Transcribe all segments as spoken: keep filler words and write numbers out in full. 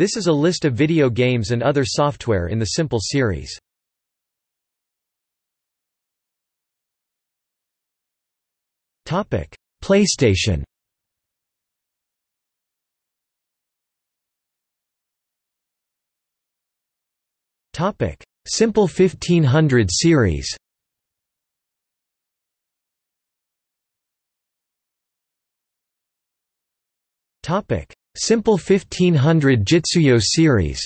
This is a list of video games and other software in the Simple series. Topic: PlayStation. Topic: Simple fifteen hundred series. Topic: Simple fifteen hundred Jitsuyō Series.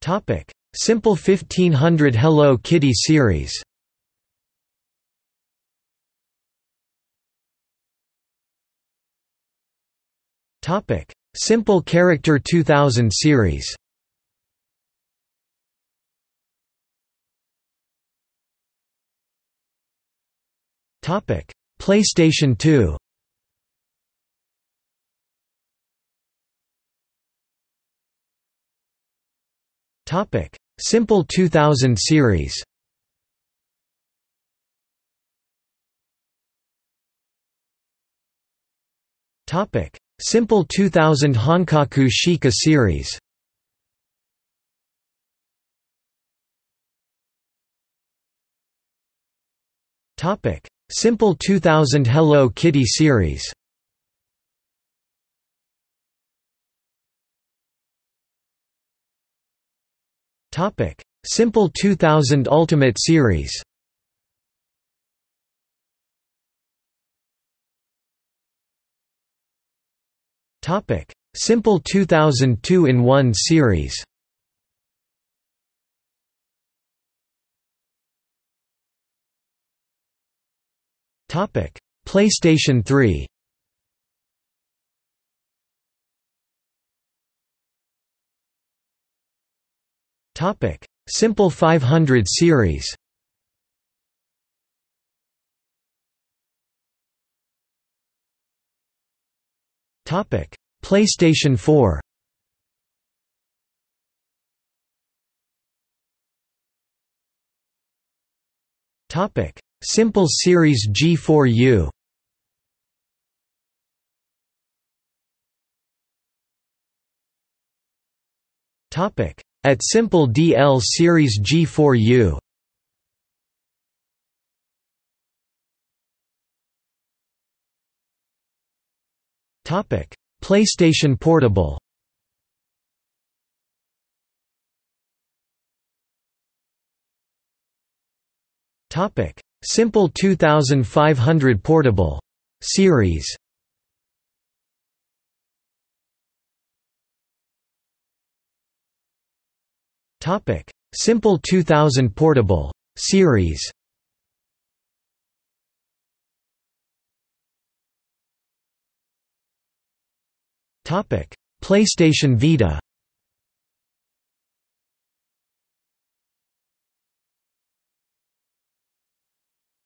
Topic: Simple fifteen hundred Hello Kitty Series. Topic: Simple Character two thousand Series. Topic: PlayStation two. Topic: Simple two thousand series. Topic: Simple two thousand Honkaku Shikō Series. Topic: Simple two thousand Hello Kitty Series. Topic: Simple two thousand Ultimate Series. Topic: Simple two thousand two in one Series. Topic: PlayStation three. Topic: Simple five hundred series. Topic: PlayStation four. Topic: Simple Series G four U. Topic: @Simple D L Series G four U. Topic: PlayStation Portable. Topic: Simple two thousand five hundred Portable Series. Topic: Simple two thousand Portable Series. Topic: PlayStation Vita.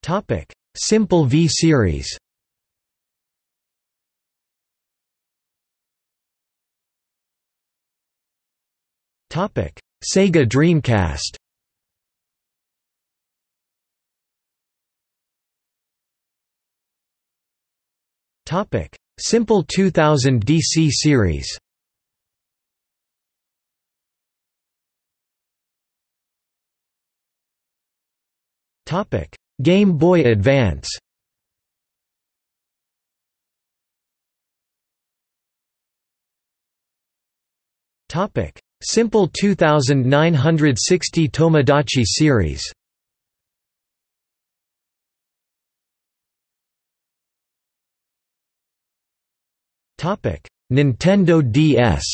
Topic: Simple V Series. Topic: Sega Dreamcast. Topic: Simple two thousand D C Series. Topic: Game Boy Advance. Topic: Simple two thousand nine hundred sixty Tomodachi Series. Topic: Nintendo D S.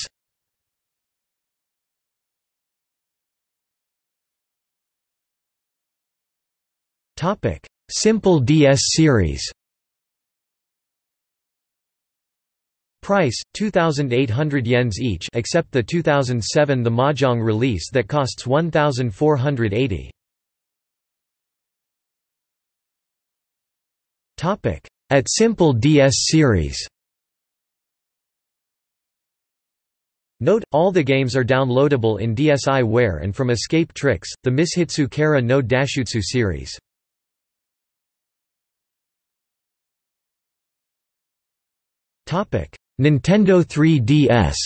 Topic: Simple D S Series. Price: two thousand eight hundred yens each, except the two thousand seven The Mahjong release that costs one thousand four hundred eighty. Topic: At Simple D S Series. Note: all the games are downloadable in DSiWare and from Escape Tricks, the Mishitsu Kara no Dashutsu series. Nintendo three D S.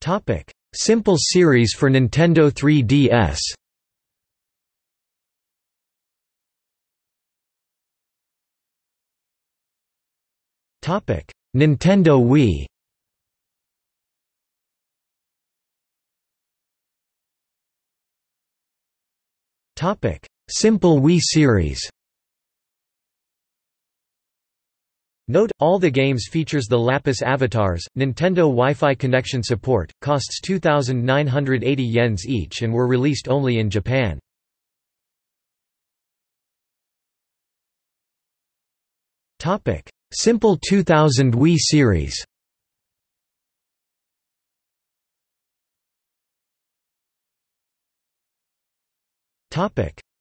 Topic: Simple Series for Nintendo three D S. Topic: Nintendo Wii. Topic: Simple Wii Series. Note, all the games features the Lapis avatars, Nintendo Wi-Fi connection support, costs two thousand nine hundred eighty yen each and were released only in Japan. Simple two thousand Wii Series.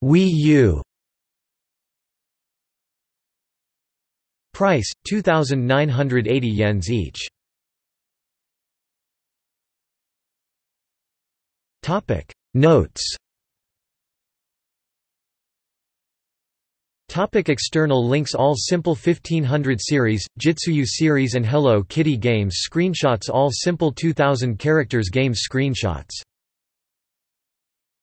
Wii U. Price, two thousand nine hundred eighty yen each. Notes. External links. All Simple fifteen hundred Series, Jitsuyō Series and Hello Kitty games screenshots. All Simple two thousand characters games screenshots.